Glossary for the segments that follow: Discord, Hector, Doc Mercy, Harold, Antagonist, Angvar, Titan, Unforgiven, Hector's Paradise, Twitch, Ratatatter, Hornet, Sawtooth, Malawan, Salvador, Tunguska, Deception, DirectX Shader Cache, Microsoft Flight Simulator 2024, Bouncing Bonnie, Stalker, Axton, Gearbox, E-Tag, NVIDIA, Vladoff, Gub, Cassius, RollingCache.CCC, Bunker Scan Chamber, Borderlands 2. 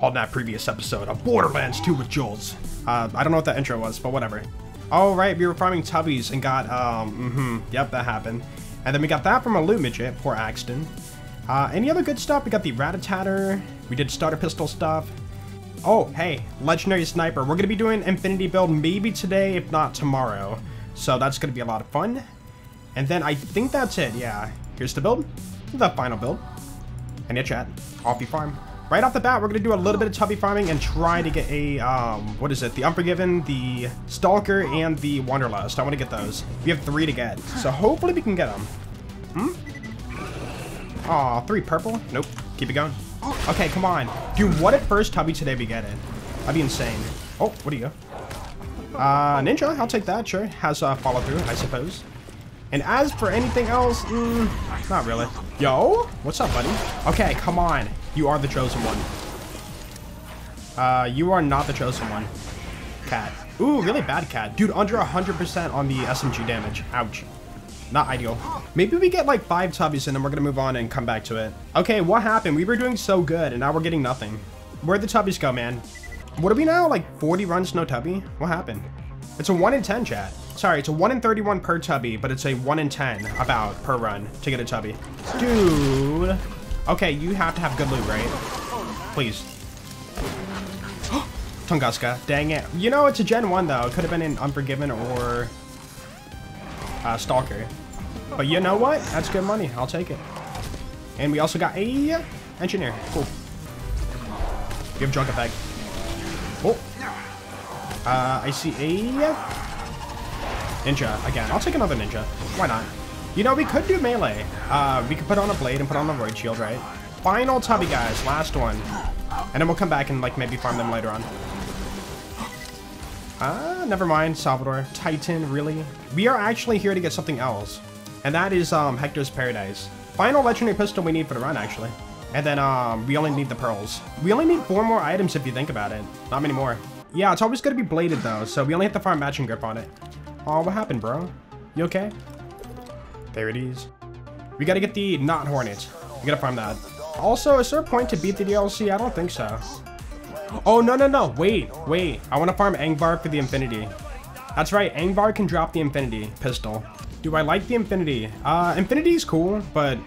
on that previous episode of Borderlands 2 with Jules. I don't know what that intro was, but whatever. Alright, we were farming tubbies and got, yep, that happened. And then we got that from a loot midget, poor Axton. Any other good stuff? We got the Ratatatter, we did starter pistol stuff. Oh, hey, legendary sniper. We're gonna be doing Infinity build maybe today, if not tomorrow. So that's gonna be a lot of fun. And then I think that's it, yeah. Here's the build, the final build. And yeah, chat, off you farm. Right off the bat, we're gonna do a little bit of tubby farming and try to get a, what is it? The Unforgiven, the Stalker, and the Wanderlust. I wanna get those. We have 3 to get, so hopefully we can get them. Hmm? Aw, 3 purple? Nope, keep it going. Okay, come on. Dude, what if first tubby today we get it? That'd be insane. Oh, what do you go? Ninja, I'll take that, sure. Has a follow through, I suppose. And as for anything else, not really. Yo, what's up, buddy? Okay, come on. You are the chosen one. You are not the chosen one. Cat. Ooh, really bad cat. Dude, under 100% on the SMG damage. Ouch. Not ideal. Maybe we get like 5 tubbies and then we're gonna move on and come back to it. Okay, what happened? We were doing so good and now we're getting nothing. Where'd the tubbies go, man? What are we now? Like 40 runs, no tubby? What happened? It's a 1 in 10, chat. Sorry, it's a 1 in 31 per tubby, but it's a 1 in 10 about per run to get a tubby. Dude. Okay, you have to have good loot, right? Please. Tunguska, dang it. You know, it's a Gen 1 though. It could have been an Unforgiven or Stalker. But you know what? That's good money. I'll take it. And we also got a Engineer. Cool. We have Junkapag. Oh. I see a Ninja again. I'll take another Ninja. Why not? You know, we could do melee. We could put on a blade and put on a void shield, right? Final tubby, guys. Last one. And then we'll come back and, like, maybe farm them later on. Never mind. Salvador. Titan, really? We are actually here to get something else. And that is, Hector's Paradise. Final legendary pistol we need for the run, actually. And then, we only need the pearls. We only need 4 more items if you think about it. Not many more. Yeah, it's always going to be bladed, though, so we only have to farm matching grip on it. Oh, what happened, bro? You okay? There it is. We gotta get the not Hornet. We gotta farm that. Also, is there a point to beat the DLC? I don't think so. Oh, no. Wait. I wanna farm Angvar for the Infinity. That's right, Angvar can drop the Infinity pistol. Do I like the Infinity? Infinity's cool, but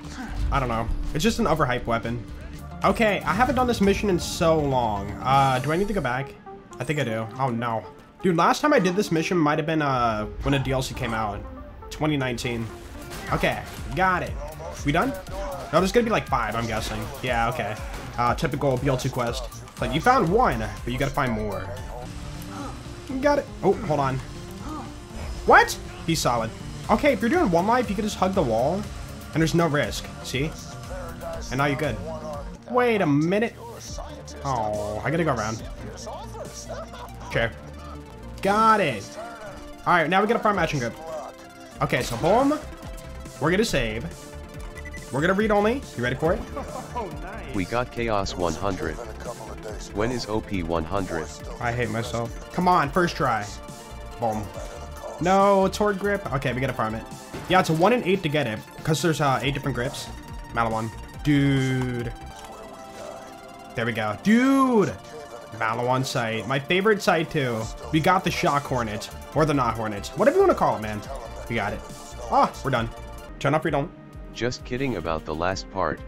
I don't know. It's just an overhyped weapon. Okay, I haven't done this mission in so long. Do I need to go back? I think I do. Oh, no. Dude, last time I did this mission might have been when a DLC came out, 2019. Okay, got it. We done? No, there's gonna be like 5, I'm guessing. Yeah, okay. Typical BL2 quest. Like, you found 1, but you gotta find more. Got it. Oh, hold on. What? He's solid. Okay, if you're doing 1 life, you can just hug the wall, and there's no risk. See? And now you're good. Wait a minute. Oh, I gotta go around. Okay. Got it. All right, now we got a farm matching grip. Okay, so boom. We're gonna save. We're gonna read only. You ready for it? We got Chaos 100. When is OP 100? I hate myself. Come on, first try. Boom. No, Tord grip. Okay, we gotta farm it. Yeah, it's a 1 in 8 to get it because there's 8 different grips. Malawan, dude. There we go, dude. Malawan site, my favorite site too. We got the shock Hornet or the not Hornet, whatever you want to call it, man. We got it. Ah, we're done. Turn off your dome. Just kidding about the last part.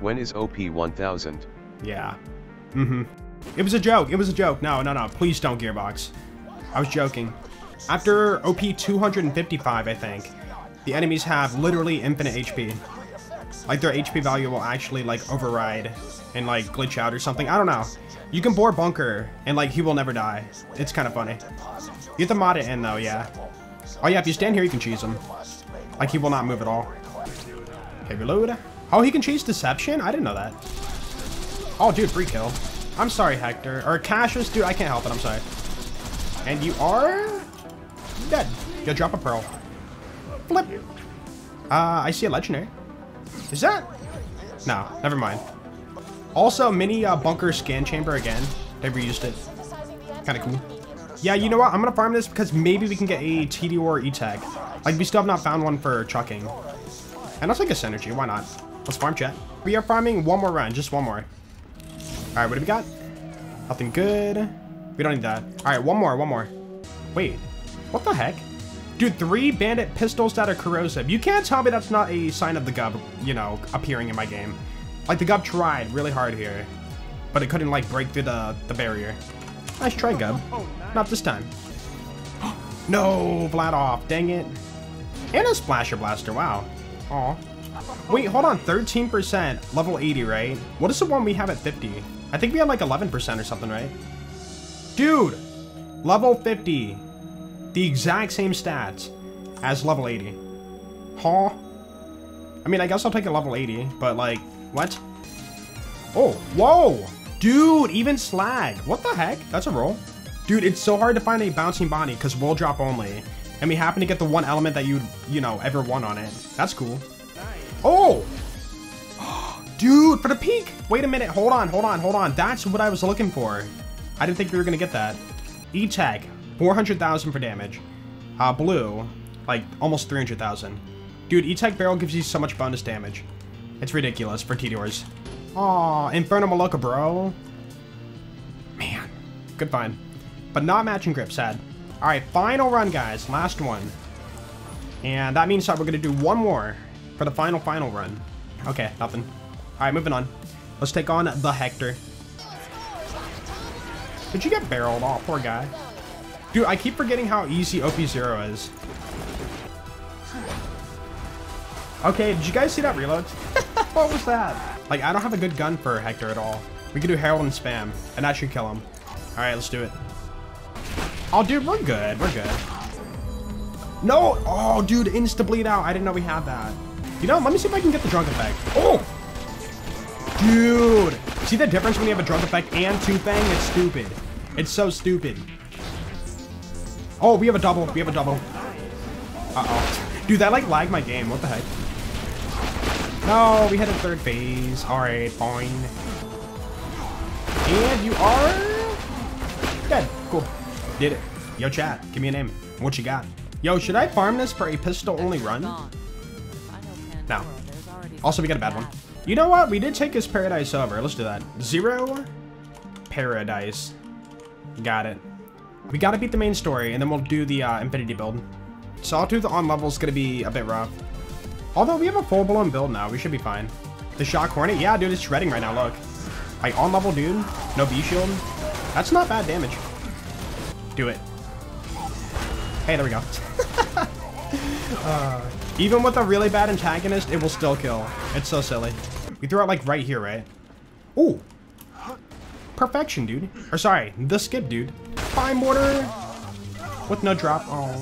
When is OP 1000? Yeah. It was a joke. It was a joke. No. Please don't, Gearbox. I was joking. After OP 255, I think the enemies have literally infinite HP. Like their HP value will actually like override and like glitch out or something. I don't know. You can bore Bunker and like he will never die. It's kind of funny. You have to mod it in though, yeah. Oh yeah, if you stand here, you can cheese him. Like he will not move at all. Okay, reload. Oh, he can cheese Deception? I didn't know that. Oh, dude, free kill. I'm sorry, Hector. Or Cassius, dude, I can't help it. I'm sorry. And you are dead. Yo, drop a pearl. Flip. I see a legendary. Is that? No, never mind. Also, mini Bunker Scan Chamber again. They reused it. Kind of cool. Yeah, you know what? I'm going to farm this because maybe we can get a T-Doors or E-Tag. Like, we still have not found one for chucking. And I'll take a synergy. Why not? Let's farm, chat. We are farming 1 more run. Just 1 more. Alright, what do we got? Nothing good. We don't need that. Alright, one more. Wait, what the heck? Dude, 3 bandit pistols that are corrosive. You can't tell me that's not a sign of the Gub, you know, appearing in my game. Like, the Gub tried really hard here, but it couldn't, like, break through the barrier. Nice try, Gub. Not this time. No, Vladoff, dang it. And a Splasher Blaster, wow. Aw. Wait, hold on, 13%, level 80, right? What is the one we have at 50? I think we had like 11% or something, right? Dude, level 50. The exact same stats as level 80. Huh? I mean, I guess I'll take a level 80, but like, what? Oh, whoa! Dude, even slag. What the heck? That's a roll. Dude, it's so hard to find a Bouncing Bonnie because roll drop only. And we happen to get the one element that you know, ever won on it. That's cool. Oh! Dude, for the peak! Wait a minute, hold on. That's what I was looking for. I didn't think we were gonna get that. E-Tag, 400,000 for damage. Blue, like almost 300,000. Dude, E-Tag barrel gives you so much bonus damage. It's ridiculous for T-Doors. Aw, Inferno Maloka, bro. Man, good find. But not matching grip, sad. All right, final run, guys, last one. And that means that we're gonna do one more for the final run. Okay, nothing. All right, moving on. Let's take on the Hector. Did you get barreled? Oh, poor guy. Dude, I keep forgetting how easy OP0 is. Okay, did you guys see that reload? What was that? Like, I don't have a good gun for Hector at all. We could do Harold and spam, and that should kill him. All right, let's do it. Oh, dude, we're good. No, oh, dude, insta-bleed out. I didn't know we had that. You know, let me see if I can get the Junkapag. Oh! Dude! See the difference when you have a Junkapag and two thing? It's stupid. It's so stupid. Oh, we have a double. Uh-oh. Dude, that, like, lagged my game. What the heck? No, we hit a third phase. All right, fine. And you are... dead. Cool. Did it. Yo, chat, give me a name. What you got? Yo, should I farm this for a pistol-only run? No. Also, we got a bad one. You know what? We did take his Paradise over. Let's do that. 0 Paradise. Got it. We gotta beat the main story, and then we'll do the Infinity build. Sawtooth on level is gonna be a bit rough. Although, we have a full-blown build now. We should be fine. The Shock Hornet? Yeah, dude, it's shredding right now. Look. Like, on level, dude. No B-shield. That's not bad damage. Do it. Hey, there we go. Even with a really bad antagonist, it will still kill. It's so silly. We threw out, like, right here, right? Ooh. Perfection, dude. Or, sorry, the skip, dude. Fine mortar. With no drop. Oh.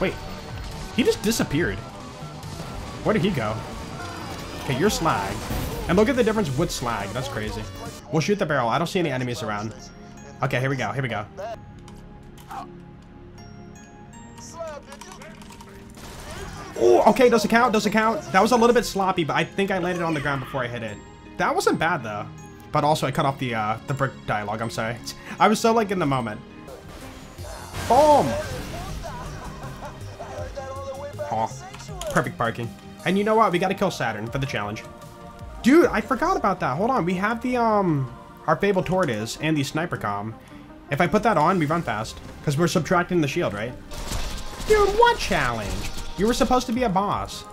Wait. He just disappeared. Where did he go? Okay, you're slag. And look at the difference with slag. That's crazy. We'll shoot the barrel. I don't see any enemies around. Okay, here we go. Oh, okay, doesn't count. That was a little bit sloppy, but I think I landed on the ground before I hit it. That wasn't bad, though. But also, I cut off the brick dialogue, I'm sorry. I was so, like, in the moment. Boom! Oh, perfect parking. And you know what? We gotta kill Saturn for the challenge. Dude, I forgot about that. Hold on, we have the, our Fable Tortoise and the Sniper Comm. If I put that on, we run fast. Because we're subtracting the shield, right? Dude, what challenge? You were supposed to be a boss.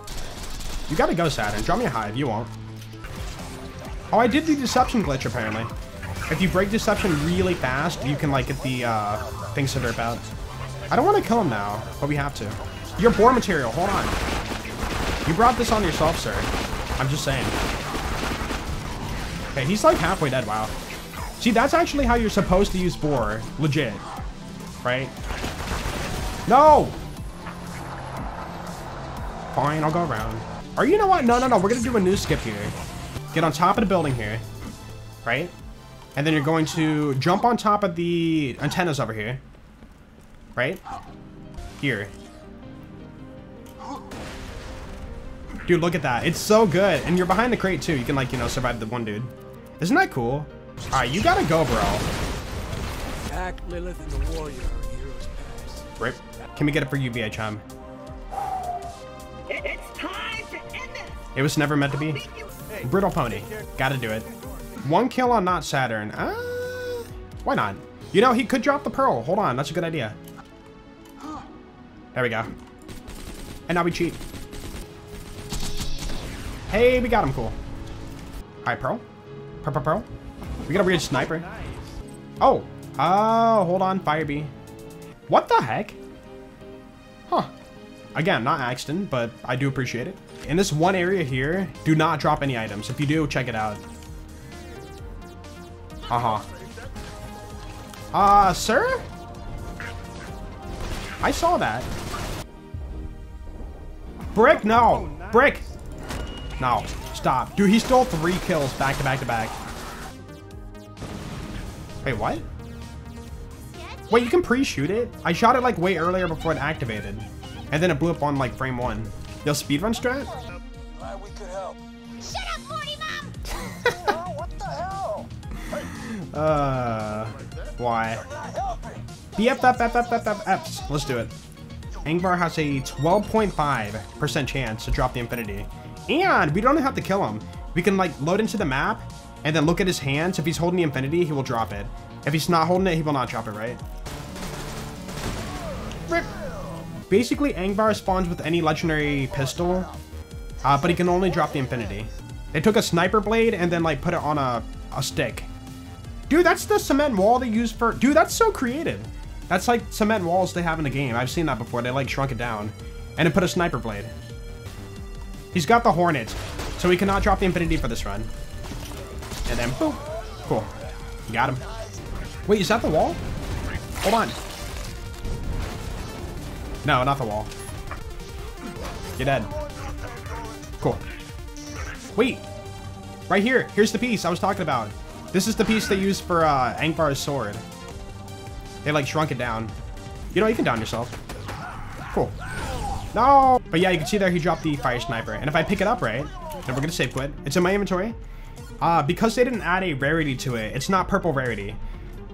You gotta go, Saturn. Draw me a hive. You won't. Oh, I did the Deception glitch, apparently. If you break Deception really fast, you can, like, get the things to derp out. I don't want to kill him now, but we have to. You're bore material. Hold on. You brought this on yourself, sir. I'm just saying. Okay, he's, like, halfway dead. Wow. See, that's actually how you're supposed to use bore. Legit. Right? No! Fine, I'll go around. Or you know what? No. We're going to do a new skip here. Get on top of the building here. Right? And then you're going to jump on top of the antennas over here. Right? Here. Dude, look at that. It's so good. And you're behind the crate, too. You can, like, you know, survive the one dude. Isn't that cool? All right, you got to go, bro. Back Lilith and the warrior in Heroes Pass. Rip. Can we get it for UBA, chum? It's time to end this. It was never meant to be. Hey, Brittle Pony. Gotta do it. One kill on not Saturn. Why not? You know, he could drop the Pearl. Hold on, that's a good idea. There we go. And now we cheat. Hey, we got him, cool. Alright, Pearl. Pearl. We got a weird sniper. Oh. Oh, hold on, Fire Bee. What the heck? Huh. Again, not Axton, but I do appreciate it. In this one area here, do not drop any items. If you do, check it out. Uh-huh. Sir? I saw that. Brick, no! Brick! No, stop. Dude, he stole 3 kills back to back to back. Wait, what? Wait, you can pre-shoot it? I shot it like way earlier before it activated. And then it blew up on like frame 1. Yo, speedrun strat? Alright, we could help. Shut up, 40 Mom! Oh, what the hell? Hey. Why? BFFFFFFs. Let's do it. Angvar has a 12.5% chance to drop the Infinity. And we don't have to kill him. We can like load into the map and then look at his hands. If he's holding the Infinity, he will drop it. If he's not holding it, he will not drop it, right? Rip. Basically, Angvar spawns with any legendary pistol, but he can only drop the Infinity. They took a sniper blade and then like put it on a stick. Dude, that's the cement wall they use for... Dude, that's so creative. That's like cement walls they have in the game. I've seen that before. They like shrunk it down and it put a sniper blade. He's got the Hornet, so he cannot drop the Infinity for this run. And then, boom. Cool. Got him. Wait, is that the wall? Hold on. No, not the wall. You're dead. Cool. Wait. Right here. Here's the piece I was talking about. This is the piece they used for Angvar's sword. They, like, shrunk it down. You know, you can down yourself. Cool. No! But yeah, you can see there he dropped the fire sniper. And if I pick it up, right, then we're gonna save quit. It's in my inventory. Because they didn't add a rarity to it, it's not purple rarity.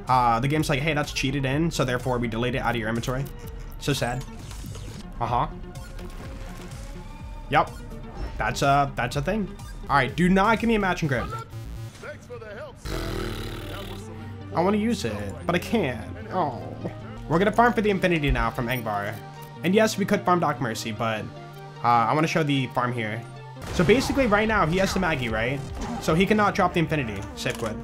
The game's like, hey, that's cheated in, so therefore we delete it out of your inventory. So sad. Uh-huh. Yep. That's a thing. Alright, do not give me a matching grip. I wanna use it, but I can't. Oh. We're gonna farm for the Infinity now from Angvar. And yes, we could farm Doc Mercy, but I want to show the farm here. So basically right now, he has the Maggie, right? So he cannot drop the Infinity. Safe quit.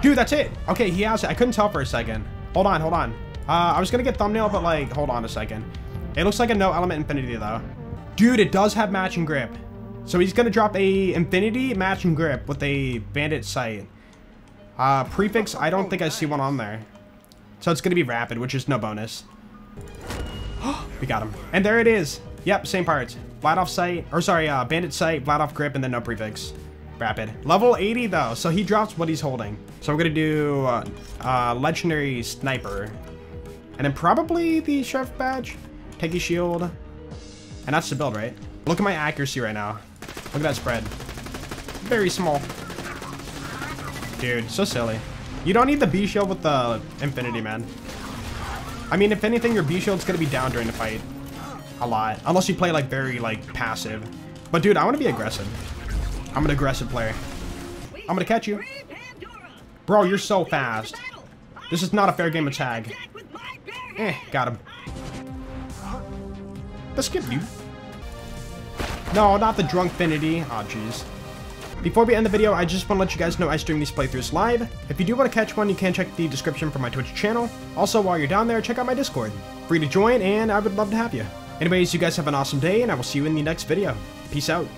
Dude, that's it. Okay, he has it. I couldn't tell for a second. Hold on, hold on. I was going to get thumbnail, but like, hold on a second. It looks like a no element Infinity though. Dude, it does have matching grip. So he's going to drop a Infinity matching grip with a bandit sight. Prefix, I don't think I see one on there. So it's going to be rapid, which is no bonus. We got him. And there it is. Yep, same parts. Vladoff sight, or sorry, bandit sight, Vladoff grip, and then no prefix. Rapid. Level 80 though, so he drops what he's holding. So we're gonna do legendary sniper. And then probably the sheriff badge. Take his shield. And that's the build, right? Look at my accuracy right now. Look at that spread. Very small. Dude, so silly. You don't need the B shield with the Infinity, man. I mean, if anything, your B shield's gonna be down during the fight a lot, unless you play like very like passive. But dude, I want to be aggressive. I'm an aggressive player. I'm gonna catch you, bro. You're so fast. This is not a fair game of tag. Got him. Let's get you. No, not the Drunkfinity. Oh, jeez. Before we end the video, I just want to let you guys know I stream these playthroughs live. If you do want to catch one, you can check the description for my Twitch channel. Also, while you're down there, check out my Discord. Free to join, and I would love to have you. Anyways, you guys have an awesome day, and I will see you in the next video. Peace out.